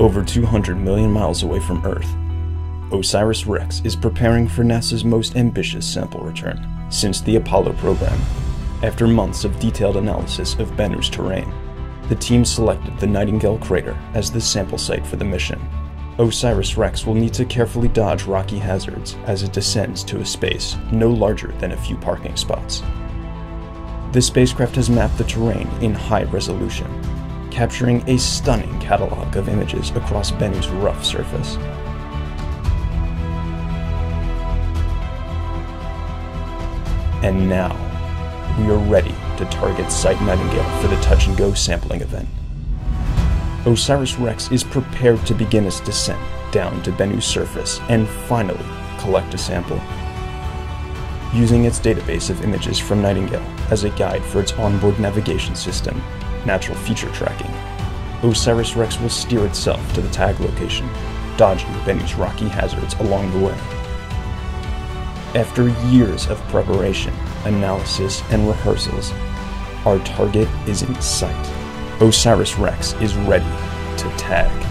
over 200 million miles away from Earth. OSIRIS-REx is preparing for NASA's most ambitious sample return since the Apollo program. After months of detailed analysis of Bennu's terrain, the team selected the Nightingale Crater as the sample site for the mission. OSIRIS-REx will need to carefully dodge rocky hazards as it descends to a space no larger than a few parking spots. The spacecraft has mapped the terrain in high resolution, capturing a stunning catalog of images across Bennu's rough surface. And now, we are ready to target Site Nightingale for the touch-and-go sampling event. OSIRIS-REx is prepared to begin its descent down to Bennu's surface and finally collect a sample. Using its database of images from Nightingale as a guide for its onboard navigation system, natural feature tracking, OSIRIS-REx will steer itself to the tag location, dodging Bennu's rocky hazards along the way. After years of preparation, analysis, and rehearsals, our target is in sight. OSIRIS-REx is ready to tag.